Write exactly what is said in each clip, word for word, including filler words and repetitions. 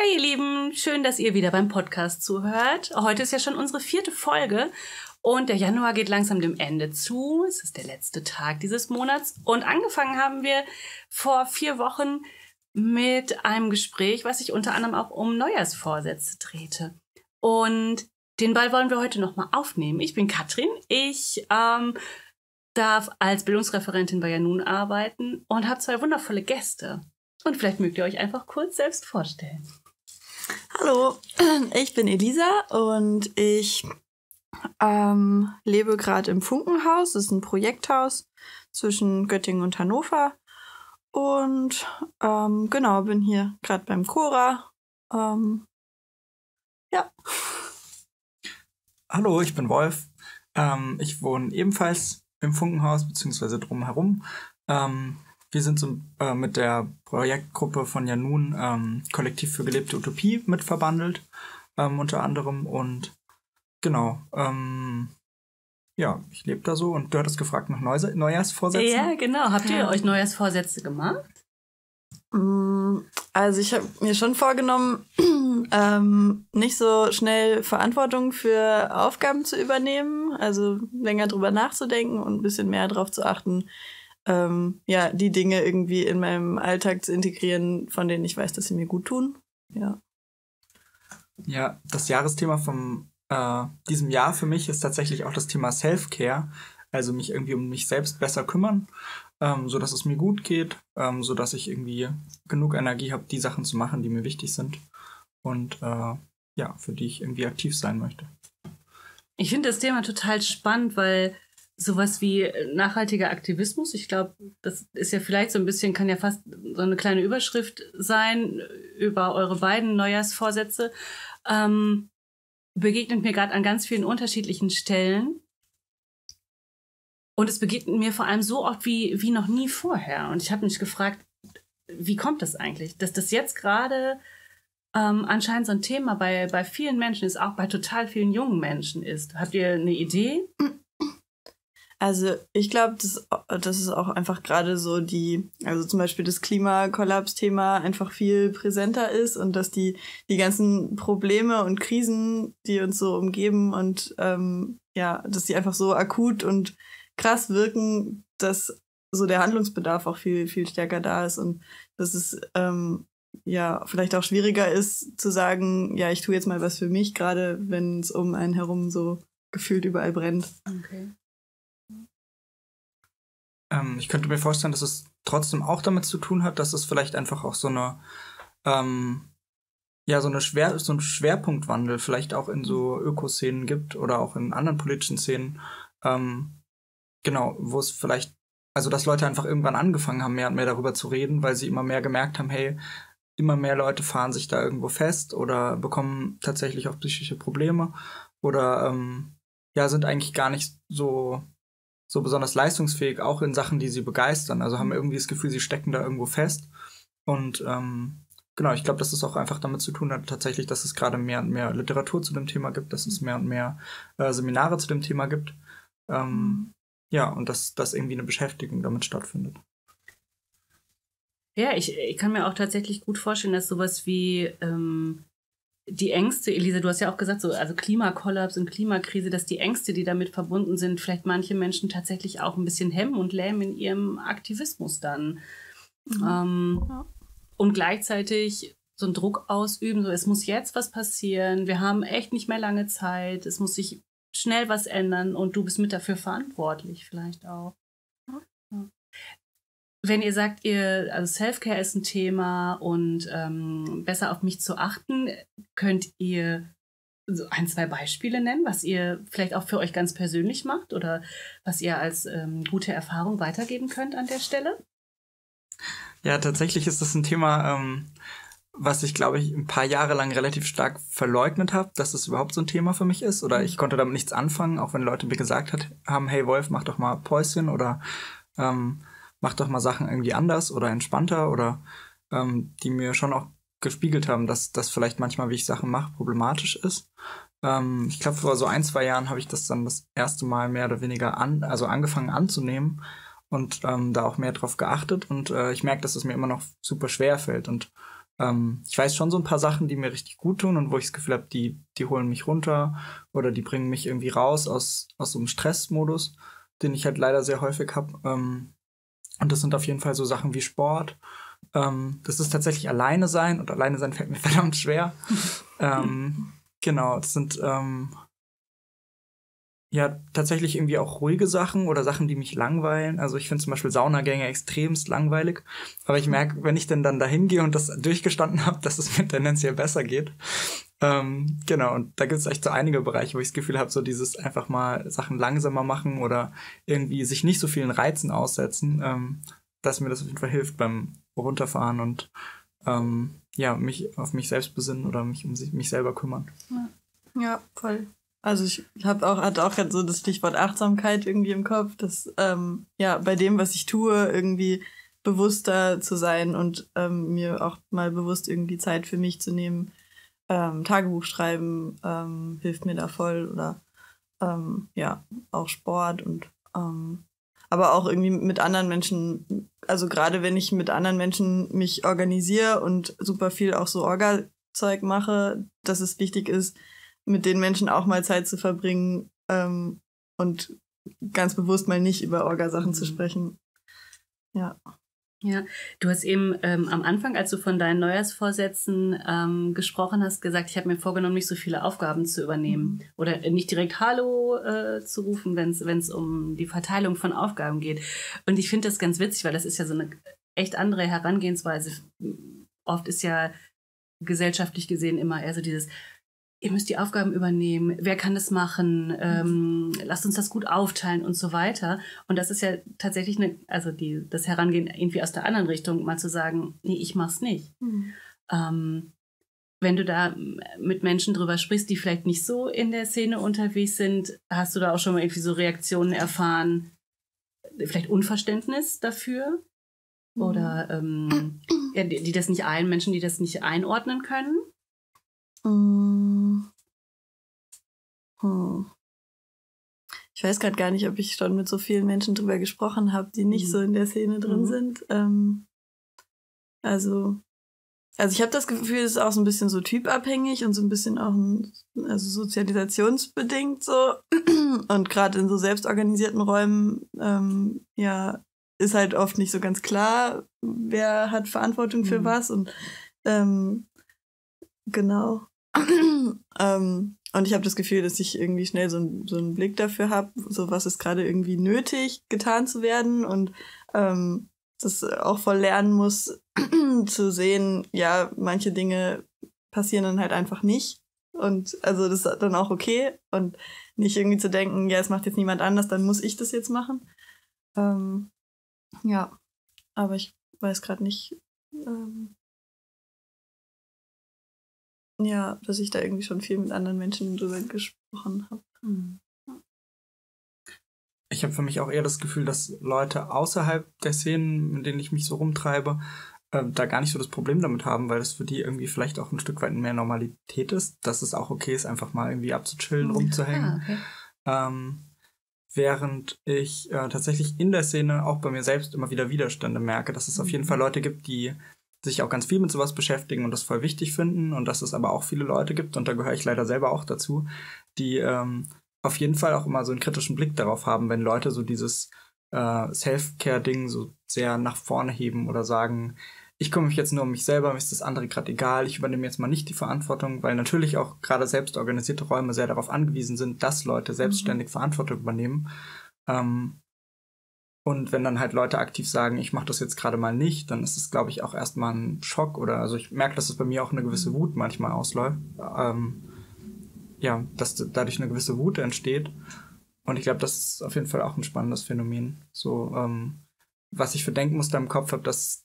Hey ihr Lieben, schön, dass ihr wieder beim Podcast zuhört. Heute ist ja schon unsere vierte Folge und der Januar geht langsam dem Ende zu. Es ist der letzte Tag dieses Monats und angefangen haben wir vor vier Wochen mit einem Gespräch, was sich unter anderem auch um Neujahrsvorsätze drehte. Und den Ball wollen wir heute nochmal aufnehmen. Ich bin Katrin, ich ähm, darf als Bildungsreferentin bei Janun arbeiten und habe zwei wundervolle Gäste. Und vielleicht mögt ihr euch einfach kurz selbst vorstellen. Hallo, ich bin Elisa und ich ähm, lebe gerade im Funkenhaus. Das ist ein Projekthaus zwischen Göttingen und Hannover. Und ähm, genau, bin hier gerade beim Cora. Ähm, ja. Hallo, ich bin Wolf. Ähm, ich wohne ebenfalls im Funkenhaus, beziehungsweise drumherum. Ähm, Wir sind so, äh, mit der Projektgruppe von Janun ähm, Kollektiv für gelebte Utopie mit verbandelt, ähm, unter anderem. Und genau, ähm, ja, ich lebe da so. Und du hattest gefragt nach Neu- Neujahrsvorsätzen. Ja, genau. Habt ihr ja. euch Neujahrsvorsätze gemacht? Also ich habe mir schon vorgenommen, ähm, nicht so schnell Verantwortung für Aufgaben zu übernehmen. Also länger drüber nachzudenken und ein bisschen mehr darauf zu achten, Ähm, ja, die Dinge irgendwie in meinem Alltag zu integrieren, von denen ich weiß, dass sie mir gut tun. Ja, ja das Jahresthema von äh, diesem Jahr für mich ist tatsächlich auch das Thema Self-Care, also mich irgendwie um mich selbst besser kümmern, ähm, sodass es mir gut geht, ähm, sodass ich irgendwie genug Energie habe, die Sachen zu machen, die mir wichtig sind und äh, ja, für die ich irgendwie aktiv sein möchte. Ich finde das Thema total spannend, weil sowas wie nachhaltiger Aktivismus, ich glaube, das ist ja vielleicht so ein bisschen, kann ja fast so eine kleine Überschrift sein über eure beiden Neujahrsvorsätze, ähm, begegnet mir gerade an ganz vielen unterschiedlichen Stellen. Und es begegnet mir vor allem so oft wie, wie noch nie vorher. Und ich habe mich gefragt, wie kommt das eigentlich, dass das jetzt gerade ähm, anscheinend so ein Thema bei, bei vielen Menschen ist, auch bei total vielen jungen Menschen ist. Habt ihr eine Idee? Also ich glaube, das, das ist auch einfach gerade so die, also zum Beispiel das Klimakollaps-Thema einfach viel präsenter ist und dass die, die ganzen Probleme und Krisen, die uns so umgeben und ähm, ja, dass die einfach so akut und krass wirken, dass so der Handlungsbedarf auch viel, viel stärker da ist und dass es ähm, ja vielleicht auch schwieriger ist zu sagen, ja, ich tue jetzt mal was für mich, gerade wenn es um einen herum so gefühlt überall brennt. Okay. Ich könnte mir vorstellen, dass es trotzdem auch damit zu tun hat, dass es vielleicht einfach auch so eine, ähm, ja, so eine Schwer- so einen Schwerpunktwandel vielleicht auch in so Ökoszenen gibt oder auch in anderen politischen Szenen, ähm, genau, wo es vielleicht, also dass Leute einfach irgendwann angefangen haben, mehr und mehr darüber zu reden, weil sie immer mehr gemerkt haben, hey, immer mehr Leute fahren sich da irgendwo fest oder bekommen tatsächlich auch psychische Probleme oder, ähm, ja, sind eigentlich gar nicht so so besonders leistungsfähig, auch in Sachen, die sie begeistern. Also haben irgendwie das Gefühl, sie stecken da irgendwo fest. Und ähm, genau, ich glaube, dass es auch einfach damit zu tun hat, tatsächlich, dass es gerade mehr und mehr Literatur zu dem Thema gibt, dass es mehr und mehr äh, Seminare zu dem Thema gibt. Ähm, ja, und dass, dass irgendwie eine Beschäftigung damit stattfindet. Ja, ich, ich kann mir auch tatsächlich gut vorstellen, dass sowas wie ähm, die Ängste, Elisa, du hast ja auch gesagt, so, also Klimakollaps und Klimakrise, dass die Ängste, die damit verbunden sind, vielleicht manche Menschen tatsächlich auch ein bisschen hemmen und lähmen in ihrem Aktivismus dann. Mhm. Ähm, ja. Und gleichzeitig so einen Druck ausüben, so es muss jetzt was passieren, wir haben echt nicht mehr lange Zeit, es muss sich schnell was ändern und du bist mit dafür verantwortlich vielleicht auch. Ja. Ja. Wenn ihr sagt, ihr, also Selfcare ist ein Thema und ähm, besser auf mich zu achten, könnt ihr so ein, zwei Beispiele nennen, was ihr vielleicht auch für euch ganz persönlich macht oder was ihr als ähm, gute Erfahrung weitergeben könnt an der Stelle? Ja, tatsächlich ist das ein Thema, ähm, was ich, glaube ich, ein paar Jahre lang relativ stark verleugnet habe, dass das überhaupt so ein Thema für mich ist oder ich konnte damit nichts anfangen, auch wenn Leute mir gesagt hat, haben, hey Wolf, mach doch mal Päuschen oder ähm, mach doch mal Sachen irgendwie anders oder entspannter oder ähm, die mir schon auch gespiegelt haben, dass das vielleicht manchmal, wie ich Sachen mache, problematisch ist. Ähm, ich glaube, vor so ein, zwei Jahren habe ich das dann das erste Mal mehr oder weniger an, also angefangen anzunehmen und ähm, da auch mehr drauf geachtet und äh, ich merke, dass es mir immer noch super schwer fällt und ähm, ich weiß schon so ein paar Sachen, die mir richtig gut tun und wo ich das Gefühl habe, die, die holen mich runter oder die bringen mich irgendwie raus aus, aus so einem Stressmodus, den ich halt leider sehr häufig habe. Ähm, und das sind auf jeden Fall so Sachen wie Sport. Ähm, das ist tatsächlich alleine sein, und alleine sein fällt mir verdammt schwer. ähm, genau, das sind ähm, ja tatsächlich irgendwie auch ruhige Sachen oder Sachen, die mich langweilen. Also ich finde zum Beispiel Saunagänge extremst langweilig, aber ich merke, wenn ich denn dann dahin gehe und das durchgestanden habe, dass es mir tendenziell besser geht. Ähm, genau, und da gibt es echt so einige Bereiche, wo ich das Gefühl habe, so dieses einfach mal Sachen langsamer machen oder irgendwie sich nicht so vielen Reizen aussetzen, ähm, dass mir das auf jeden Fall hilft beim Runterfahren und ähm, ja, mich auf mich selbst besinnen oder mich um sich, mich selber kümmern. Ja, ja, voll. Also ich habe auch hatte auch gerade so das Stichwort Achtsamkeit irgendwie im Kopf, dass ähm, ja bei dem, was ich tue, irgendwie bewusster zu sein und ähm, mir auch mal bewusst irgendwie Zeit für mich zu nehmen. Ähm, Tagebuch schreiben ähm, hilft mir da voll, oder ähm, ja, auch Sport und ähm, aber auch irgendwie mit anderen Menschen, also gerade wenn ich mit anderen Menschen mich organisiere und super viel auch so Orga-Zeug mache, dass es wichtig ist, mit den Menschen auch mal Zeit zu verbringen ähm, und ganz bewusst mal nicht über Orga-Sachen mhm. zu sprechen. Ja. Ja, du hast eben ähm, am Anfang, als du von deinen Neujahrsvorsätzen ähm, gesprochen hast, gesagt, ich habe mir vorgenommen, nicht so viele Aufgaben zu übernehmen oder nicht direkt Hallo äh, zu rufen, wenn es um die Verteilung von Aufgaben geht. Und ich finde das ganz witzig, weil das ist ja so eine echt andere Herangehensweise. Oft ist ja gesellschaftlich gesehen immer eher so dieses, ihr müsst die Aufgaben übernehmen, wer kann das machen, ähm, lasst uns das gut aufteilen und so weiter. Und das ist ja tatsächlich eine, also die, das Herangehen irgendwie aus der anderen Richtung, mal zu sagen, nee, ich mach's nicht. Mhm. Ähm, wenn du da mit Menschen drüber sprichst, die vielleicht nicht so in der Szene unterwegs sind, hast du da auch schon mal irgendwie so Reaktionen erfahren, vielleicht Unverständnis dafür? Mhm. Oder ähm, ja, die, die das nicht ein, Menschen, die das nicht einordnen können? Hm. Hm. Ich weiß gerade gar nicht, ob ich schon mit so vielen Menschen drüber gesprochen habe, die nicht mhm. so in der Szene drin mhm. sind. Ähm, also, also ich habe das Gefühl, es ist auch so ein bisschen so typabhängig und so ein bisschen auch ein, also sozialisationsbedingt so. Und gerade in so selbstorganisierten Räumen ähm, ja, ist halt oft nicht so ganz klar, wer hat Verantwortung mhm. für was, und ähm, genau. ähm, und ich habe das Gefühl, dass ich irgendwie schnell so, ein, so einen Blick dafür habe, so was ist gerade irgendwie nötig, getan zu werden, und ähm, das auch voll lernen muss, zu sehen, ja, manche Dinge passieren dann halt einfach nicht, und also das ist dann auch okay, und nicht irgendwie zu denken, ja, es macht jetzt niemand anders, dann muss ich das jetzt machen. Ähm, ja, aber ich weiß gerade nicht, ähm, ja, dass ich da irgendwie schon viel mit anderen Menschen drüber gesprochen habe. Ich habe für mich auch eher das Gefühl, dass Leute außerhalb der Szenen, in denen ich mich so rumtreibe, äh, da gar nicht so das Problem damit haben, weil das für die irgendwie vielleicht auch ein Stück weit mehr Normalität ist, dass es auch okay ist, einfach mal irgendwie abzuchillen, rumzuhängen. Ah, okay. ähm, während ich äh, tatsächlich in der Szene auch bei mir selbst immer wieder Widerstände merke, dass es auf jeden Fall Leute gibt, die sich auch ganz viel mit sowas beschäftigen und das voll wichtig finden, und dass es aber auch viele Leute gibt, und da gehöre ich leider selber auch dazu, die ähm, auf jeden Fall auch immer so einen kritischen Blick darauf haben, wenn Leute so dieses äh, Self-Care-Ding so sehr nach vorne heben oder sagen, ich kümmere mich jetzt nur um mich selber, mir ist das andere gerade egal, ich übernehme jetzt mal nicht die Verantwortung, weil natürlich auch gerade selbstorganisierte Räume sehr darauf angewiesen sind, dass Leute selbstständig Verantwortung übernehmen. Ähm, Und wenn dann halt Leute aktiv sagen, ich mache das jetzt gerade mal nicht, dann ist es, glaube ich, auch erstmal ein Schock. Oder also ich merke, dass es bei mir auch eine gewisse Wut manchmal ausläuft. Ähm, ja, dass dadurch eine gewisse Wut entsteht. Und ich glaube, das ist auf jeden Fall auch ein spannendes Phänomen. So, ähm, was ich für Denkmuster im Kopf habe, dass,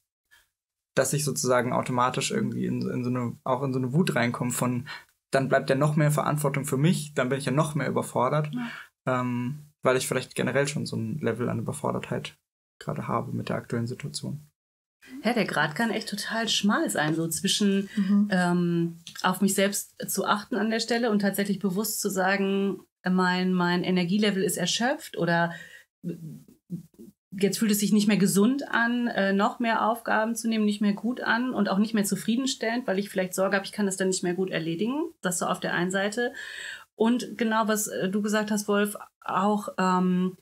dass ich sozusagen automatisch irgendwie in, in so eine, auch in so eine Wut reinkomme von, dann bleibt ja noch mehr Verantwortung für mich, dann bin ich ja noch mehr überfordert. Ja. Ähm, weil ich vielleicht generell schon so ein Level an Überfordertheit gerade habe mit der aktuellen Situation. Ja, der Grad kann echt total schmal sein, so zwischen mhm. ähm, auf mich selbst zu achten an der Stelle und tatsächlich bewusst zu sagen, mein, mein Energielevel ist erschöpft, oder jetzt fühlt es sich nicht mehr gesund an, äh, noch mehr Aufgaben zu nehmen, nicht mehr gut an und auch nicht mehr zufriedenstellend, weil ich vielleicht Sorge habe, ich kann das dann nicht mehr gut erledigen. Das so auf der einen Seite. Und genau, was du gesagt hast, Wolf, auch ähm,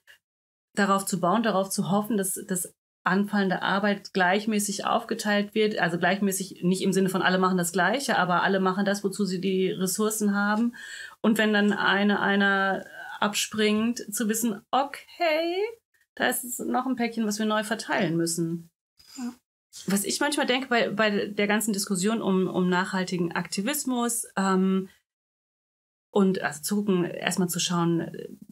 darauf zu bauen, darauf zu hoffen, dass das anfallende Arbeit gleichmäßig aufgeteilt wird. Also gleichmäßig nicht im Sinne von alle machen das Gleiche, aber alle machen das, wozu sie die Ressourcen haben. Und wenn dann eine, einer abspringt, zu wissen, okay, da ist noch ein Päckchen, was wir neu verteilen müssen. Ja. Was ich manchmal denke bei, bei der ganzen Diskussion um, um nachhaltigen Aktivismus, ähm, und also zu gucken, erstmal zu schauen,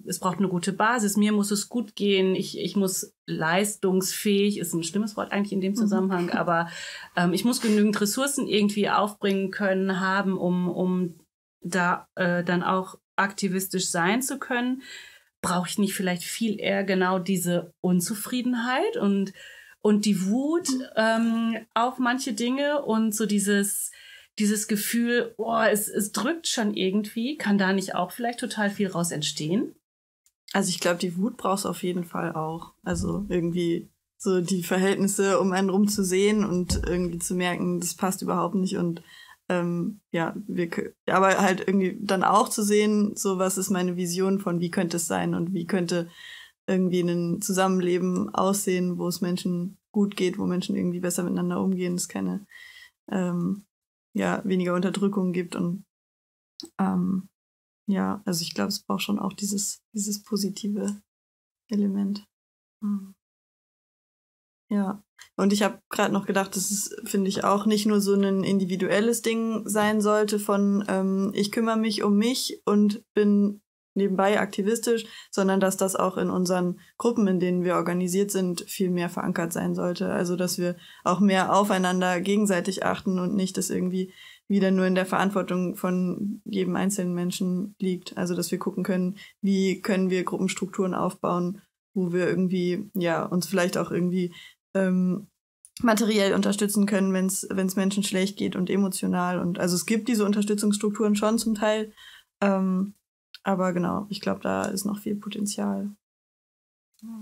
es braucht eine gute Basis, mir muss es gut gehen, ich, ich muss leistungsfähig, ist ein schlimmes Wort eigentlich in dem Zusammenhang, aber ähm, ich muss genügend Ressourcen irgendwie aufbringen können, haben, um, um da äh, dann auch aktivistisch sein zu können. Brauche ich nicht vielleicht viel eher genau diese Unzufriedenheit und, und die Wut ähm, auf manche Dinge und so dieses... Dieses Gefühl, oh, es, es drückt schon irgendwie, kann da nicht auch vielleicht total viel raus entstehen? Also ich glaube, die Wut brauchst du auf jeden Fall auch. Also irgendwie so die Verhältnisse um einen rum zu sehen und irgendwie zu merken, das passt überhaupt nicht. Und ähm, ja, wir, aber halt irgendwie dann auch zu sehen, so was ist meine Vision von, wie könnte es sein und wie könnte irgendwie ein Zusammenleben aussehen, wo es Menschen gut geht, wo Menschen irgendwie besser miteinander umgehen, ist keine... Ähm, ja, weniger Unterdrückung gibt und ähm, ja, also ich glaube, es braucht schon auch dieses, dieses positive Element. Hm. Ja, und ich habe gerade noch gedacht, dass es, finde ich, auch nicht nur so ein individuelles Ding sein sollte von ähm, ich kümmere mich um mich und bin nebenbei aktivistisch, sondern dass das auch in unseren Gruppen, in denen wir organisiert sind, viel mehr verankert sein sollte. Also dass wir auch mehr aufeinander gegenseitig achten und nicht, dass irgendwie wieder nur in der Verantwortung von jedem einzelnen Menschen liegt. Also dass wir gucken können, wie können wir Gruppenstrukturen aufbauen, wo wir irgendwie ja uns vielleicht auch irgendwie ähm, materiell unterstützen können, wenn es wenn es Menschen schlecht geht und emotional. Und also es gibt diese Unterstützungsstrukturen schon zum Teil, ähm, aber genau, ich glaube, da ist noch viel Potenzial. Ja,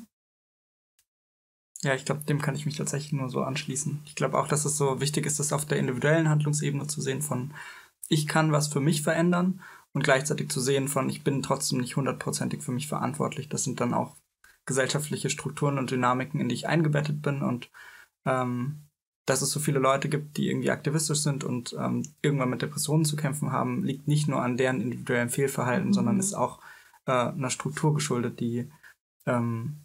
ja, ich glaube, dem kann ich mich tatsächlich nur so anschließen. Ich glaube auch, dass es so wichtig ist, das auf der individuellen Handlungsebene zu sehen von, ich kann was für mich verändern und gleichzeitig zu sehen von, ich bin trotzdem nicht hundertprozentig für mich verantwortlich. Das sind dann auch gesellschaftliche Strukturen und Dynamiken, in die ich eingebettet bin und ähm, dass es so viele Leute gibt, die irgendwie aktivistisch sind und ähm, irgendwann mit Depressionen zu kämpfen haben, liegt nicht nur an deren individuellem Fehlverhalten, mhm. sondern ist auch äh, einer Struktur geschuldet, die, ähm,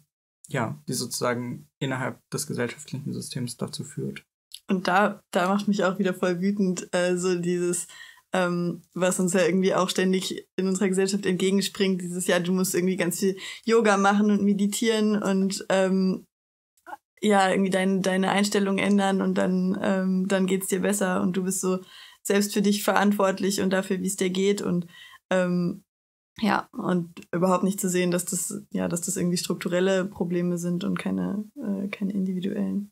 ja, die sozusagen innerhalb des gesellschaftlichen Systems dazu führt. Und da, da macht mich auch wieder voll wütend äh, so dieses, ähm, was uns ja irgendwie auch ständig in unserer Gesellschaft entgegenspringt, dieses, ja, du musst irgendwie ganz viel Yoga machen und meditieren und ähm, ja, irgendwie dein, deine Einstellung ändern und dann, ähm, dann geht's dir besser und du bist so selbst für dich verantwortlich und dafür, wie es dir geht und ähm, ja, und überhaupt nicht zu sehen, dass das, ja, dass das irgendwie strukturelle Probleme sind und keine, äh, keine individuellen.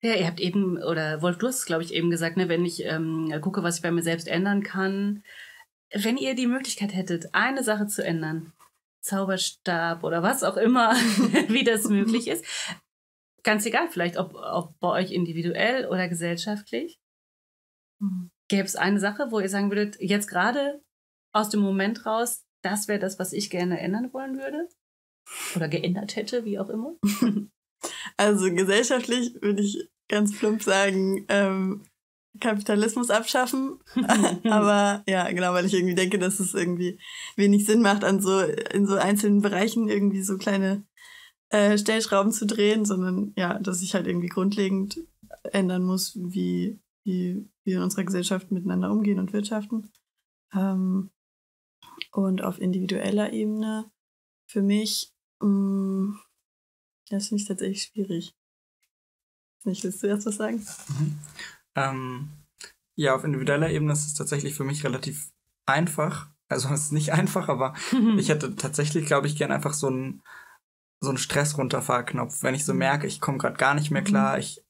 Ja, ihr habt eben, oder Wolf, du hast es, glaube ich, eben gesagt, ne, wenn ich ähm, gucke, was ich bei mir selbst ändern kann. Wenn ihr die Möglichkeit hättet, eine Sache zu ändern, Zauberstab oder was auch immer, wie das möglich ist. Ganz egal, vielleicht ob, ob bei euch individuell oder gesellschaftlich. Gäbe es eine Sache, wo ihr sagen würdet, jetzt gerade aus dem Moment raus, das wäre das, was ich gerne ändern wollen würde? Oder geändert hätte, wie auch immer? Also gesellschaftlich würde ich ganz plump sagen, ähm, Kapitalismus abschaffen, aber ja, genau, weil ich irgendwie denke, dass es irgendwie wenig Sinn macht, an so in so einzelnen Bereichen irgendwie so kleine äh, Stellschrauben zu drehen, sondern ja, dass ich halt irgendwie grundlegend ändern muss, wie, wie wir in unserer Gesellschaft miteinander umgehen und wirtschaften. Ähm, und auf individueller Ebene für mich, mh, das finde ich tatsächlich schwierig. Nicht, willst du erst was sagen? Mhm. Ähm, ja, auf individueller Ebene ist es tatsächlich für mich relativ einfach. Also es ist nicht einfach, aber ich hätte tatsächlich, glaube ich, gern einfach so einen so einen Stress-Runterfahrknopf, wenn ich so merke, ich komme gerade gar nicht mehr klar, ich,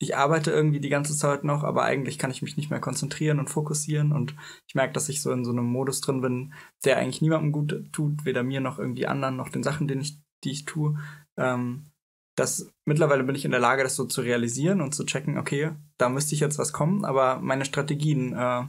ich arbeite irgendwie die ganze Zeit noch, aber eigentlich kann ich mich nicht mehr konzentrieren und fokussieren und ich merke, dass ich so in so einem Modus drin bin, der eigentlich niemandem gut tut, weder mir noch irgendwie anderen, noch den Sachen, denen ich, die ich tue, ähm, das, mittlerweile bin ich in der Lage, das so zu realisieren und zu checken, okay, da müsste ich jetzt was kommen, aber meine Strategien, äh,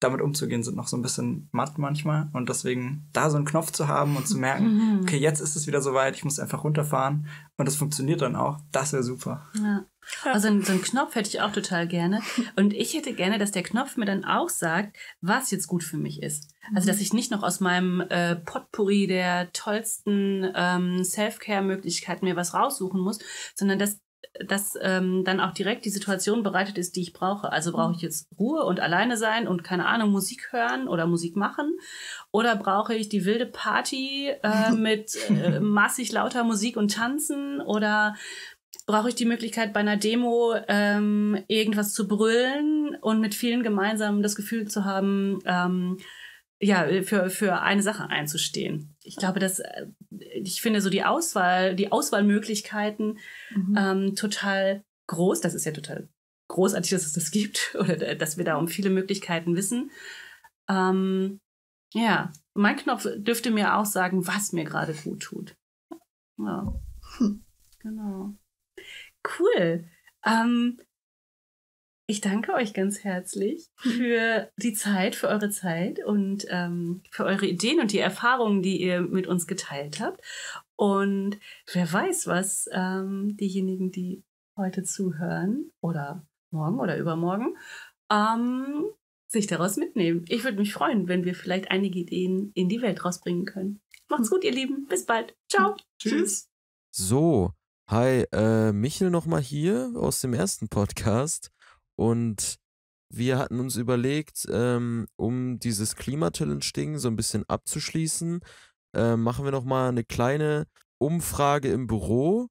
damit umzugehen, sind noch so ein bisschen matt manchmal und deswegen da so einen Knopf zu haben und zu merken, okay, jetzt ist es wieder soweit, ich muss einfach runterfahren und das funktioniert dann auch, das wäre super. Ja. Also so einen Knopf hätte ich auch total gerne. Und ich hätte gerne, dass der Knopf mir dann auch sagt, was jetzt gut für mich ist. Also dass ich nicht noch aus meinem äh, Potpourri der tollsten ähm, Self-Care-Möglichkeiten mir was raussuchen muss, sondern dass, dass ähm, dann auch direkt die Situation bereitet ist, die ich brauche. Also brauche ich jetzt Ruhe und alleine sein und, keine Ahnung, Musik hören oder Musik machen? Oder brauche ich die wilde Party äh, mit äh, massig lauter Musik und Tanzen? Oder brauche ich die Möglichkeit, bei einer Demo ähm, irgendwas zu brüllen und mit vielen gemeinsam das Gefühl zu haben, ähm, ja, für, für eine Sache einzustehen? Ich glaube, dass ich finde so die Auswahl, die Auswahlmöglichkeiten mhm. ähm, total groß. Das ist ja total großartig, dass es das gibt oder dass wir da um viele Möglichkeiten wissen. Ähm, ja, mein Knopf dürfte mir auch sagen, was mir gerade gut tut. Ja. Hm. Genau. Cool. Ähm, ich danke euch ganz herzlich für die Zeit, für eure Zeit und ähm, für eure Ideen und die Erfahrungen, die ihr mit uns geteilt habt. Und wer weiß, was ähm, diejenigen, die heute zuhören oder morgen oder übermorgen, ähm, sich daraus mitnehmen. Ich würde mich freuen, wenn wir vielleicht einige Ideen in die Welt rausbringen können. Macht's gut, ihr Lieben. Bis bald. Ciao. Tschüss. So. Hi, äh, Michel nochmal hier aus dem ersten Podcast und wir hatten uns überlegt, ähm, um dieses Klima-Challenge-Ding so ein bisschen abzuschließen, äh, machen wir nochmal eine kleine Umfrage im Büro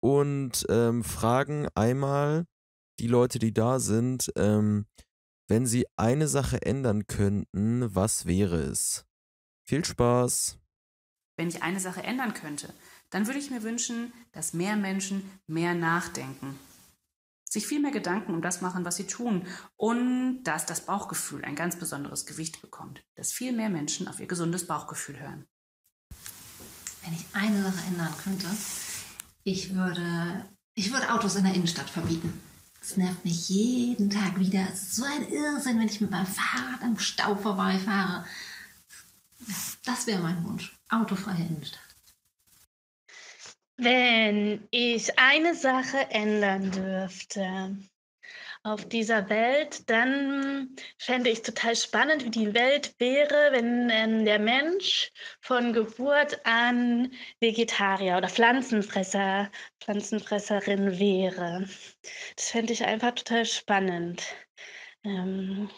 und ähm, fragen einmal die Leute, die da sind, ähm, wenn sie eine Sache ändern könnten, was wäre es? Viel Spaß! Wenn ich eine Sache ändern könnte, dann würde ich mir wünschen, dass mehr Menschen mehr nachdenken, sich viel mehr Gedanken um das machen, was sie tun und dass das Bauchgefühl ein ganz besonderes Gewicht bekommt, dass viel mehr Menschen auf ihr gesundes Bauchgefühl hören. Wenn ich eine Sache ändern könnte, ich würde, ich würde Autos in der Innenstadt verbieten. Das nervt mich jeden Tag wieder. Es ist so ein Irrsinn, wenn ich mit meinem Fahrrad am Stau vorbeifahre. Das wäre mein Wunsch, autofreie Innenstadt. Wenn ich eine Sache ändern dürfte auf dieser Welt, dann fände ich total spannend, wie die Welt wäre, wenn ähm, der Mensch von Geburt an Vegetarier oder Pflanzenfresser, Pflanzenfresserin wäre. Das fände ich einfach total spannend. Ähm,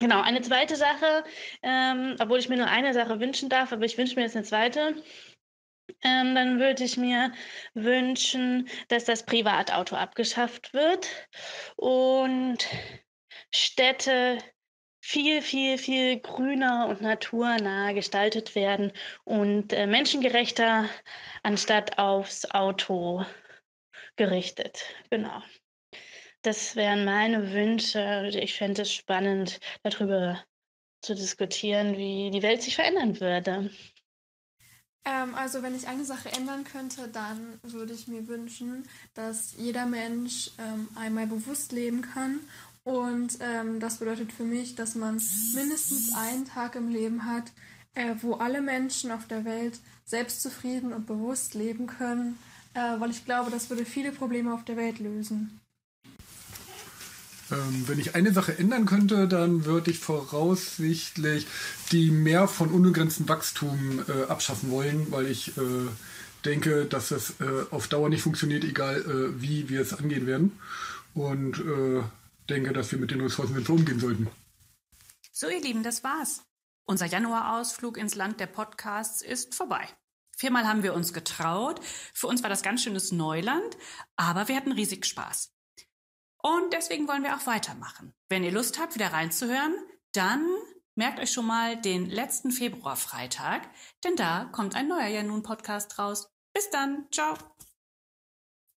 genau, eine zweite Sache, ähm, obwohl ich mir nur eine Sache wünschen darf, aber ich wünsche mir jetzt eine zweite. Ähm, dann würde ich mir wünschen, dass das Privatauto abgeschafft wird und Städte viel, viel, viel grüner und naturnah gestaltet werden und äh, menschengerechter anstatt aufs Auto gerichtet. Genau. Das wären meine Wünsche. Ich fände es spannend, darüber zu diskutieren, wie die Welt sich verändern würde. Ähm, also wenn ich eine Sache ändern könnte, dann würde ich mir wünschen, dass jeder Mensch ähm, einmal bewusst leben kann. Und ähm, das bedeutet für mich, dass man mindestens einen Tag im Leben hat, äh, wo alle Menschen auf der Welt selbstzufrieden und bewusst leben können, äh, weil ich glaube, das würde viele Probleme auf der Welt lösen. Wenn ich eine Sache ändern könnte, dann würde ich voraussichtlich die Mehr von unbegrenztem Wachstum äh, abschaffen wollen, weil ich äh, denke, dass das äh, auf Dauer nicht funktioniert, egal äh, wie wir es angehen werden. Und äh, denke, dass wir mit den Ressourcen sinnvoll umgehen sollten. So, ihr Lieben, das war's. Unser Januarausflug ins Land der Podcasts ist vorbei. Viermal haben wir uns getraut. Für uns war das ganz schönes Neuland, aber wir hatten riesig Spaß. Und deswegen wollen wir auch weitermachen. Wenn ihr Lust habt, wieder reinzuhören, dann merkt euch schon mal den letzten Februar-Freitag, denn da kommt ein neuer Ja-Nun-Podcast raus. Bis dann, ciao!